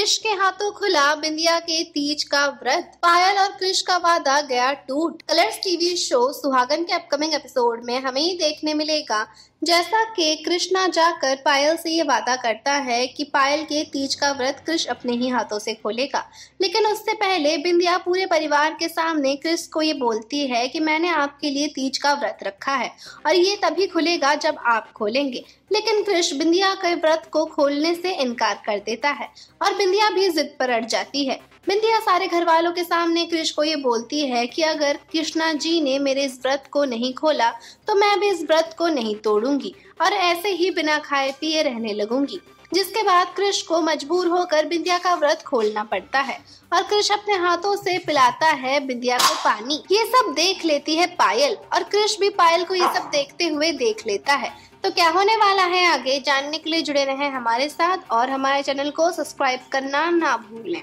कृष के हाथों खुला बिंदिया के तीज का व्रत, पायल और कृष का वादा गया टूट। कलर्स टीवी शो सुहागन के अपकमिंग एपिसोड में हमें ही देखने मिलेगा जैसा कि कृष्णा जाकर पायल से ये वादा करता है कि पायल के तीज का व्रत कृष अपने ही हाथों से खोलेगा, लेकिन उससे पहले बिंदिया पूरे परिवार के सामने कृष को ये बोलती है कि मैंने आपके लिए तीज का व्रत रखा है और ये तभी खुलेगा जब आप खोलेंगे, लेकिन कृष बिंदिया के व्रत को खोलने से इनकार कर देता है और बिंदिया भी जिद पर अड़ जाती है। बिंदिया सारे घर वालों के सामने कृष को ये बोलती है कि अगर कृष्णा जी ने मेरे इस व्रत को नहीं खोला तो मैं भी इस व्रत को नहीं तोड़ूंगी और ऐसे ही बिना खाए पिए रहने लगूंगी, जिसके बाद कृष को मजबूर होकर बिंदिया का व्रत खोलना पड़ता है और कृष अपने हाथों से पिलाता है बिंदिया को पानी। ये सब देख लेती है पायल और कृष भी पायल को ये सब देखते हुए देख लेता है। तो क्या होने वाला है आगे जानने के लिए जुड़े रहें हमारे साथ और हमारे चैनल को सब्सक्राइब करना ना भूलें।